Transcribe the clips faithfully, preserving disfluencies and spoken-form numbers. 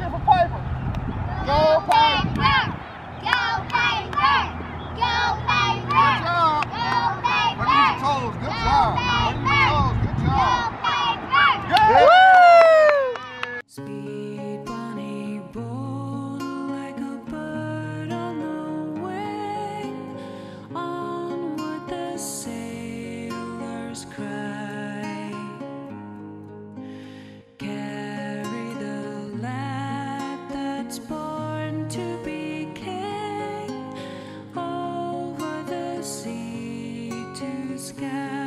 cheer for Piper. Go Piper! Go Piper! Go Piper! Good job! Go Piper! Look at your toes. Good job. Look at your toes. Good job. Go Piper! Yeah. Woo! Speed bunny bold like a bird on the wing. Onward the sailors cry. Carry the lad that's born to be king over the sea to sky.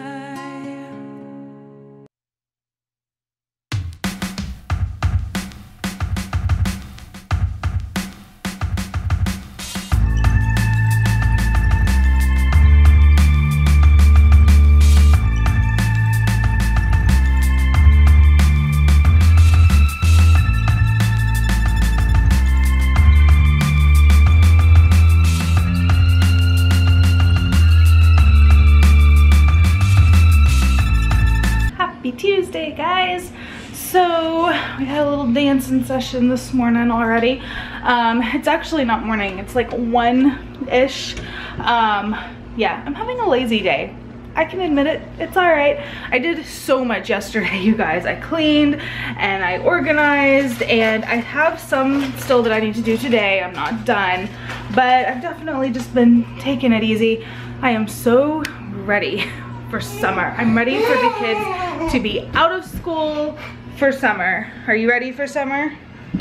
Tuesday, guys. So we had a little dancing session this morning already. Um, it's actually not morning, it's like one-ish. Um, yeah, I'm having a lazy day. I can admit it, it's all right. I did so much yesterday, you guys. I cleaned and I organized, and I have some still that I need to do today. I'm not done, but I've definitely just been taking it easy. I am so ready for summer. I'm ready for the kids to be out of school for summer. Are you ready for summer?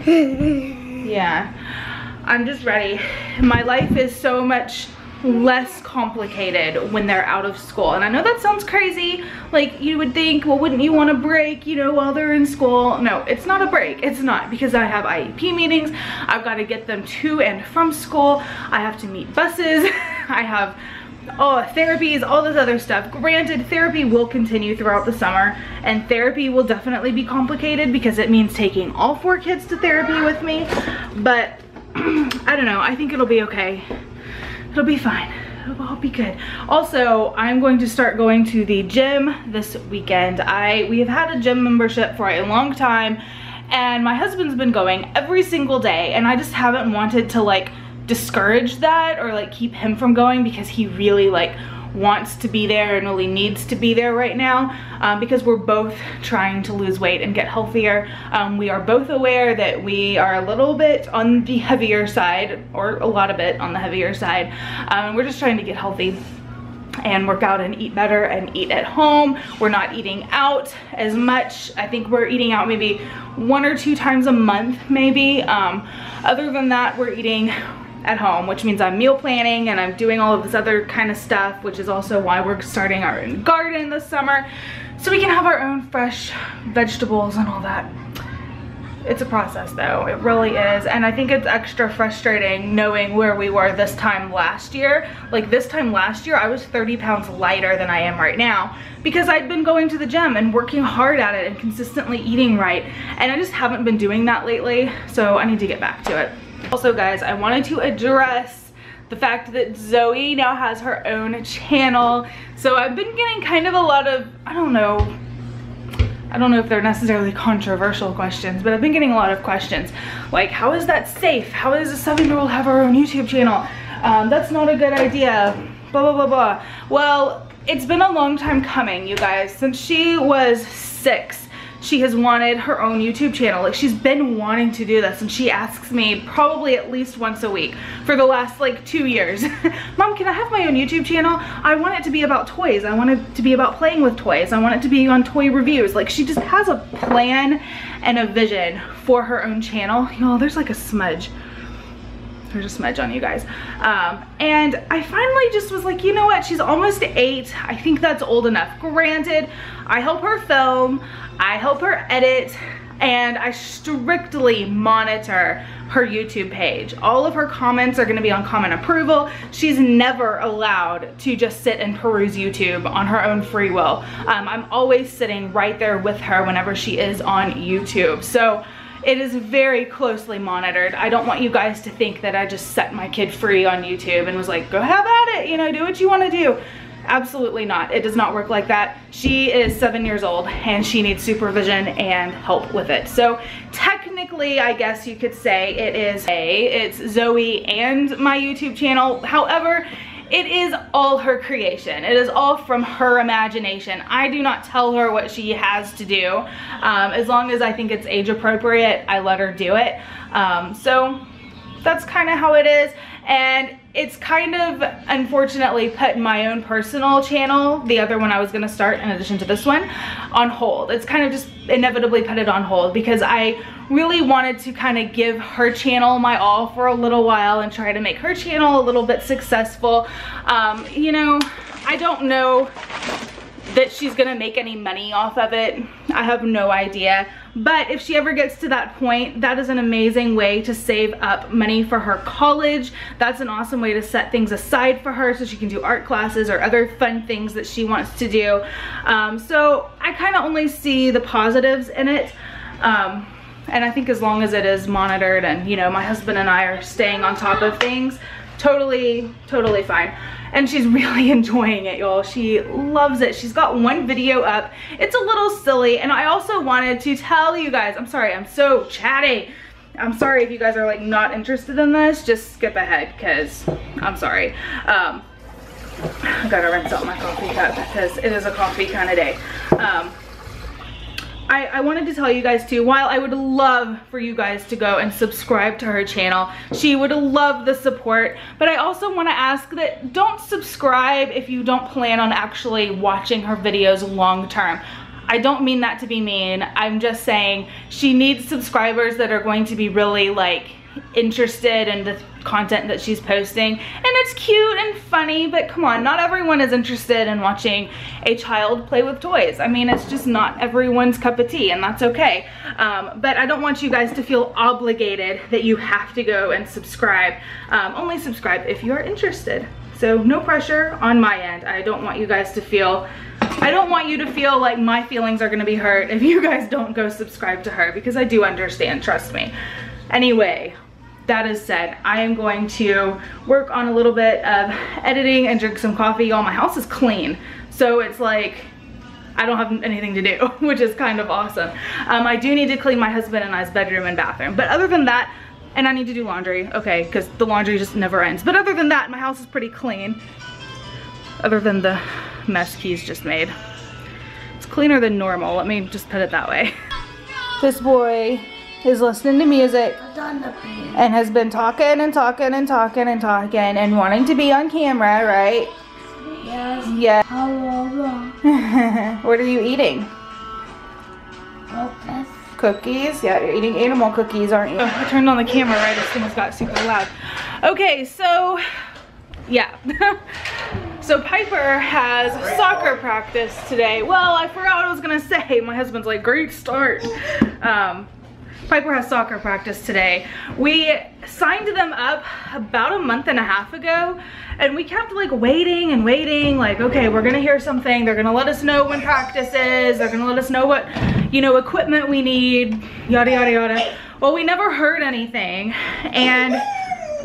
Yeah, I'm just ready. My life is so much less complicated when they're out of school. And I know that sounds crazy. Like, you would think, well, wouldn't you want a break, you know, while they're in school? No, it's not a break. It's not, because I have I E P meetings. I've got to get them to and from school. I have to meet buses. I have oh, therapies, all this other stuff. Granted, therapy will continue throughout the summer, and therapy will definitely be complicated because it means taking all four kids to therapy with me. But I don't know, I think it'll be okay. It'll be fine. It'll all be good. Also, I'm going to start going to the gym this weekend. I we have had a gym membership for a long time, and my husband's been going every single day, and I just haven't wanted to like discourage that or like keep him from going, because he really like wants to be there and really needs to be there right now, um, because we're both trying to lose weight and get healthier. Um, we are both aware that we are a little bit on the heavier side, or a lot of it on the heavier side. Um, we're just trying to get healthy and work out and eat better and eat at home. We're not eating out as much. I think we're eating out maybe one or two times a month maybe. Um, other than that, we're eating at home, which means I'm meal planning and I'm doing all of this other kind of stuff, which is also why we're starting our own garden this summer, so we can have our own fresh vegetables and all that. It's a process though, it really is. And I think it's extra frustrating knowing where we were this time last year. Like this time last year, I was thirty pounds lighter than I am right now, because I'd been going to the gym and working hard at it and consistently eating right. And I just haven't been doing that lately, so I need to get back to it. Also guys, I wanted to address the fact that Zoe now has her own channel. So I've been getting kind of a lot of, I don't know, I don't know if they're necessarily controversial questions, but I've been getting a lot of questions. Like, how is that safe? How does a seven-year-old have her own YouTube channel? Um, that's not a good idea, blah, blah, blah, blah. Well, it's been a long time coming, you guys. Since she was six, she has wanted her own YouTube channel. Like, she's been wanting to do this, and she asks me probably at least once a week for the last like two years. Mom, can I have my own YouTube channel? I want it to be about toys. I want it to be about playing with toys. I want it to be on toy reviews. Like, she just has a plan and a vision for her own channel. Y'all, there's like a smudge. There's a smudge on you guys. Um, and I finally just was like, you know what? She's almost eight. I think that's old enough. Granted, I help her film, I help her edit, and I strictly monitor her YouTube page. All of her comments are gonna be on comment approval. She's never allowed to just sit and peruse YouTube on her own free will. Um, I'm always sitting right there with her whenever she is on YouTube. So it is very closely monitored. I don't want you guys to think that I just set my kid free on YouTube and was like, go have at it, you know, do what you wanna do. Absolutely not. It does not work like that. She is seven years old and she needs supervision and help with it. So technically, I guess you could say it is a, it's Zoe and my YouTube channel. However, it is all her creation. It is all from her imagination. I do not tell her what she has to do. Um, as long as I think it's age appropriate, I let her do it. Um, so that's kind of how it is. And it's kind of, unfortunately, put my own personal channel, the other one I was gonna start in addition to this one, on hold. It's kind of just inevitably put it on hold because I really wanted to kind of give her channel my all for a little while and try to make her channel a little bit successful. Um, you know, I don't know that she's gonna make any money off of it. I have no idea. But if she ever gets to that point, that is an amazing way to save up money for her college. That's an awesome way to set things aside for her so she can do art classes or other fun things that she wants to do. Um, so I kind of only see the positives in it. Um, and I think as long as it is monitored and, you know, my husband and I are staying on top of things, totally, totally fine. And she's really enjoying it, y'all. She loves it. She's got one video up. It's a little silly. And I also wanted to tell you guys, I'm sorry, I'm so chatty. I'm sorry if you guys are like not interested in this, just skip ahead because I'm sorry. Um, I gotta rinse out my coffee cup because it is a coffee kind of day. Um, I, I wanted to tell you guys too, while I would love for you guys to go and subscribe to her channel, she would love the support, but I also want to ask that don't subscribe if you don't plan on actually watching her videos long term. I don't mean that to be mean. I'm just saying she needs subscribers that are going to be really like interested in the content that she's posting, and it's cute and funny, but come on, not everyone is interested in watching a child play with toys. I mean, it's just not everyone's cup of tea, and that's okay. Um, but I don't want you guys to feel obligated that you have to go and subscribe. Um, only subscribe if you are interested. So no pressure on my end. I don't want you guys to feel, I don't want you to feel like my feelings are gonna be hurt if you guys don't go subscribe to her, because I do understand, trust me. Anyway, that is said, I am going to work on a little bit of editing and drink some coffee. Y'all, my house is clean, so it's like I don't have anything to do, which is kind of awesome. Um, I do need to clean my husband and I's bedroom and bathroom, but other than that, and I need to do laundry, okay, because the laundry just never ends. But other than that, my house is pretty clean, other than the mess Keys just made. It's cleaner than normal, let me just put it that way. This boy is listening to music and has been talking and talking and talking and talking and wanting to be on camera, right? Yes. Yeah. What are you eating? Cookies. Cookies? Yeah, you're eating animal cookies, aren't you? Oh, I turned on the camera right as soon as it got super loud. Okay, so, yeah. So Piper has soccer practice today. Well, I forgot what I was going to say. My husband's like, great start. Um... Piper has soccer practice today. We signed them up about a month and a half ago, and we kept like waiting and waiting, like, okay, we're gonna hear something, they're gonna let us know when practice is, they're gonna let us know what, you know, equipment we need, yada yada yada. Well, we never heard anything, and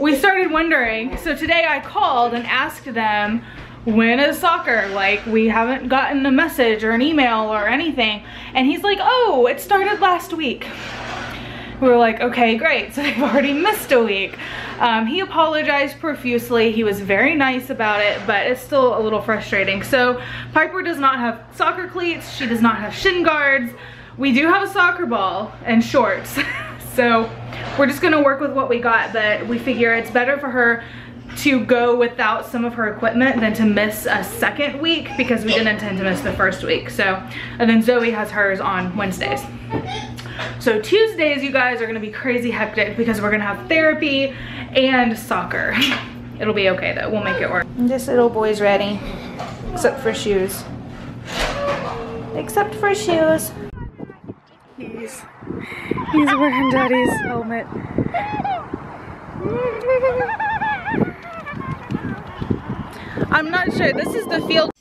we started wondering. So today I called and asked them, when is soccer? Like, we haven't gotten a message or an email or anything. And he's like, oh, it started last week. We were like, okay, great. So they've already missed a week. Um, he apologized profusely. He was very nice about it, but it's still a little frustrating. So Piper does not have soccer cleats. She does not have shin guards. We do have a soccer ball and shorts. So we're just gonna work with what we got, but we figure it's better for her to go without some of her equipment than to miss a second week, because we didn't intend to miss the first week. So, and then Zoe has hers on Wednesdays. So Tuesdays, you guys, are gonna be crazy hectic because we're gonna have therapy and soccer. It'll be okay though, we'll make it work. This little boy's ready, except for shoes. Except for shoes. He's, he's wearing Daddy's helmet. I'm not sure, this is the field.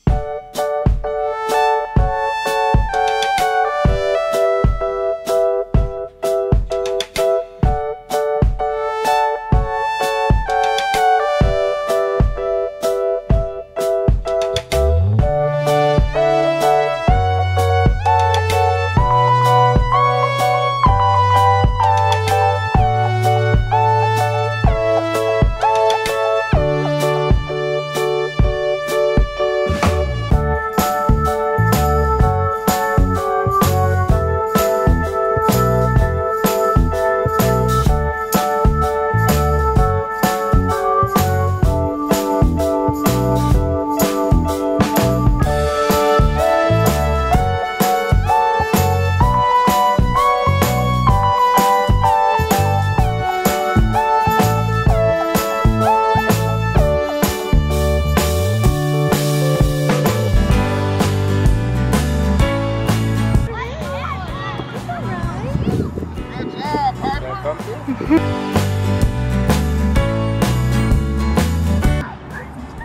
come through.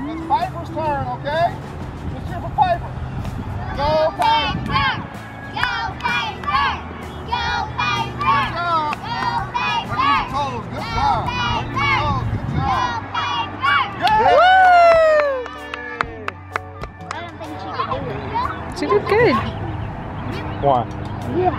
It's Piper's turn, okay? Let's hear for Piper. Go Piper! Go Piper! Go Piper! Good job! Go Piper! Told, good job! Go Piper! Good job! Go Piper! Woo! I don't think she did it. She did good. Why? Yeah.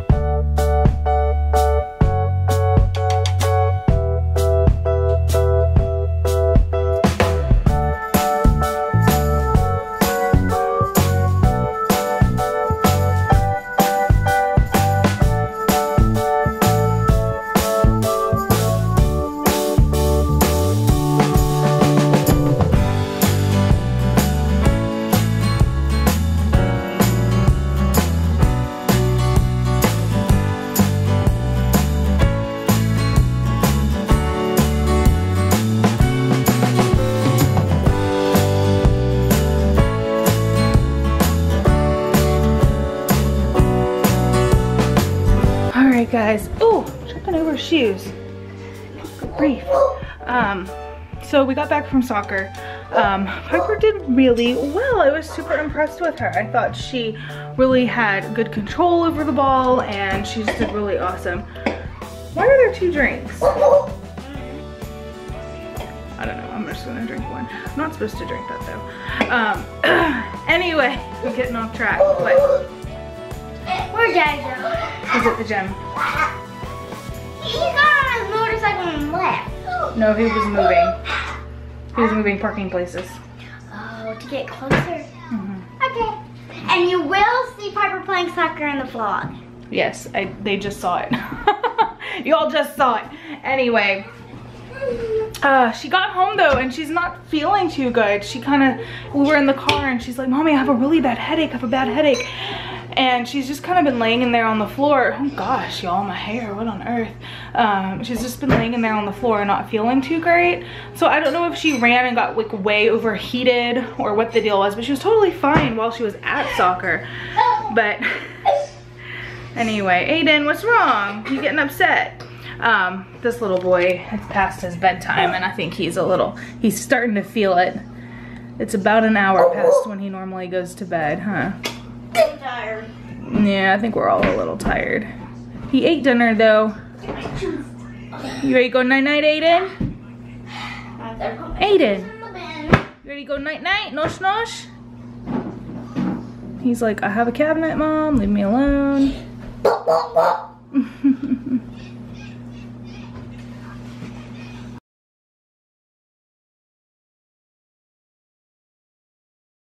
Guys, oh, tripping over shoes. Good grief. Um, so we got back from soccer. Um, Piper did really well. I was super impressed with her. I thought she really had good control over the ball, and she just did really awesome. Why are there two drinks? I don't know. I'm just gonna drink one. I'm not supposed to drink that though. Um, anyway, I'm getting off track. But where's Daddy Joe? He's at the gym. He got on his motorcycle and left. No, he was moving. He was moving parking places. Oh, to get closer. Mm-hmm. Okay. And you will see Piper playing soccer in the vlog. Yes, I, they just saw it. You all just saw it. Anyway. Uh, she got home though, and she's not feeling too good. She kind of, we were in the car and she's like, Mommy, I have a really bad headache. I have a bad headache. And she's just kind of been laying in there on the floor. Oh gosh, y'all, my hair, what on earth? Um, she's just been laying in there on the floor, not feeling too great. So I don't know if she ran and got like way overheated or what the deal was, but she was totally fine while she was at soccer. But anyway, Aiden, what's wrong? You getting upset? Um, this little boy, it's past his bedtime, and I think he's a little, he's starting to feel it. It's about an hour past when he normally goes to bed, huh? I'm tired. Yeah, I think we're all a little tired. He ate dinner though. You ready to go night-night, Aiden? Aiden, you ready to go night-night? Nosh nosh? He's like, I have a cabinet, Mom. Leave me alone.